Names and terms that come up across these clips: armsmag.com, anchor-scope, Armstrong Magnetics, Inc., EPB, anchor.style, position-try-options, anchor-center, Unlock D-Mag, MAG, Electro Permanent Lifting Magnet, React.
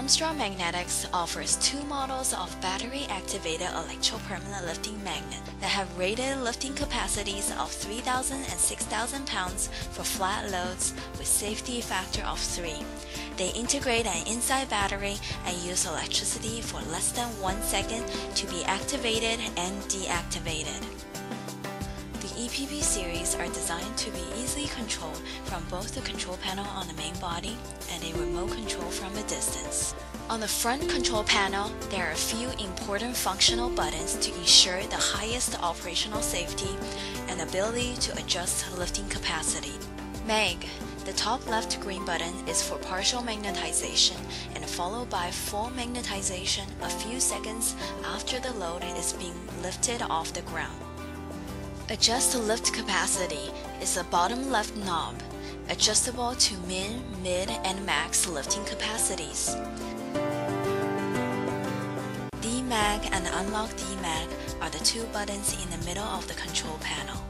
Armstrong Magnetics offers two models of battery-activated electropermanent lifting magnet that have rated lifting capacities of 3,000 and 6,000 pounds for flat loads with safety factor of 3. They integrate an inside battery and use electricity for less than 1 second to be activated and deactivated. The EPB series are designed to be easily controlled from both the control panel on the main body and a remote control from a distance. On the front control panel, there are a few important functional buttons to ensure the highest operational safety and ability to adjust lifting capacity. MAG. The top left green button is for partial magnetization and followed by full magnetization a few seconds after the load is being lifted off the ground. Adjust the lift capacity is the bottom left knob, adjustable to min, mid, and max lifting capacities. D-Mag and Unlock D-Mag are the two buttons in the middle of the control panel.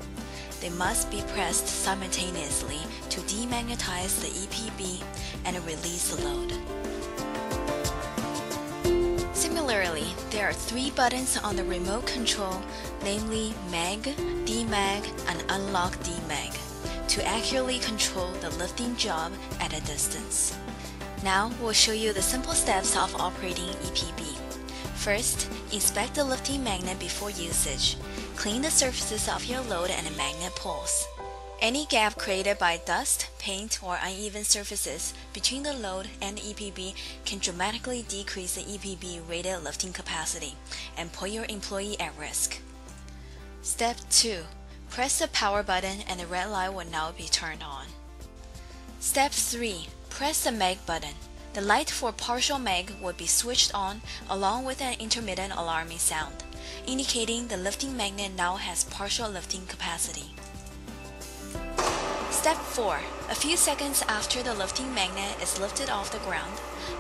They must be pressed simultaneously to demagnetize the EPB and release the load. Similarly, there are three buttons on the remote control, namely MAG, D-Mag, and Unlock D-Mag, to accurately control the lifting job at a distance. Now we'll show you the simple steps of operating EPB. First, inspect the lifting magnet before usage. Clean the surfaces of your load and magnet poles. Any gap created by dust, paint, or uneven surfaces between the load and the EPB can dramatically decrease the EPB rated lifting capacity and put your employee at risk. Step 2. Press the power button and the red light will now be turned on. Step 3. Press the MAG button. The light for partial MAG will be switched on along with an intermittent alarming sound, indicating the lifting magnet now has partial lifting capacity. Step 4. A few seconds after the lifting magnet is lifted off the ground,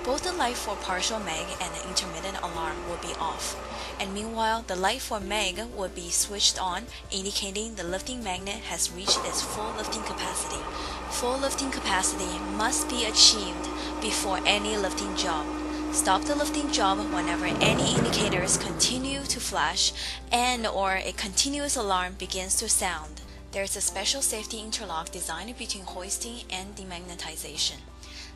both the light for partial MAG and the intermittent alarm will be off, and meanwhile the light for MAG will be switched on, indicating the lifting magnet has reached its full lifting capacity. Full lifting capacity must be achieved before any lifting job. Stop the lifting job whenever any indicators continue to flash and/or a continuous alarm begins to sound. There is a special safety interlock designed between hoisting and demagnetization.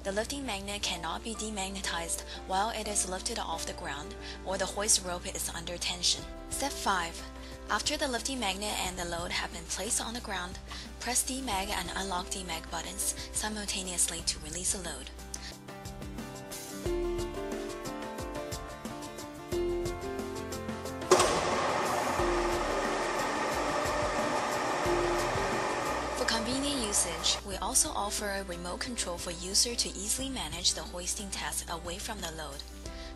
The lifting magnet cannot be demagnetized while it is lifted off the ground or the hoist rope is under tension. Step 5. After the lifting magnet and the load have been placed on the ground, press D-Mag and Unlock D-Mag buttons simultaneously to release the load. We also offer a remote control for user to easily manage the hoisting task away from the load.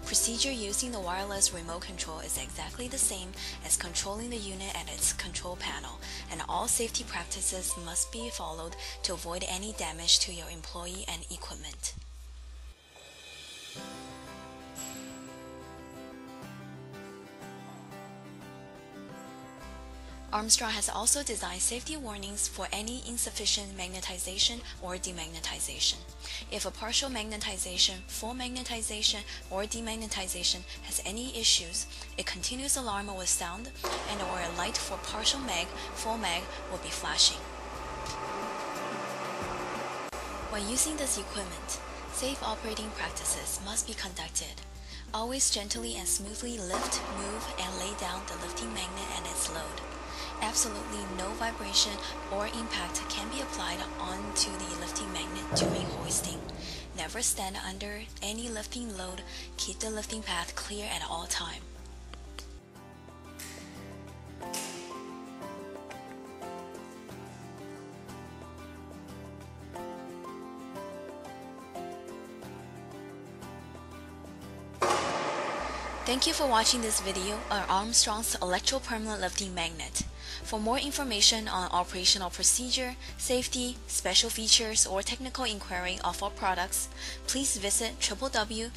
Procedure using the wireless remote control is exactly the same as controlling the unit at its control panel, and all safety practices must be followed to avoid any damage to your employee and equipment. Armstrong has also designed safety warnings for any insufficient magnetization or demagnetization. If a partial magnetization, full magnetization, or demagnetization has any issues, a continuous alarm will sound and/or a light for partial MAG, full MAG will be flashing. When using this equipment, safe operating practices must be conducted. Always gently and smoothly lift, move, and lay down the lifting magnet and its load. Absolutely no vibration or impact can be applied onto the lifting magnet during hoisting. Never stand under any lifting load. Keep the lifting path clear at all times. Thank you for watching this video on Armstrong's electropermanent lifting magnet. For more information on operational procedure, safety, special features, or technical inquiry of our products, please visit www.armsmag.com.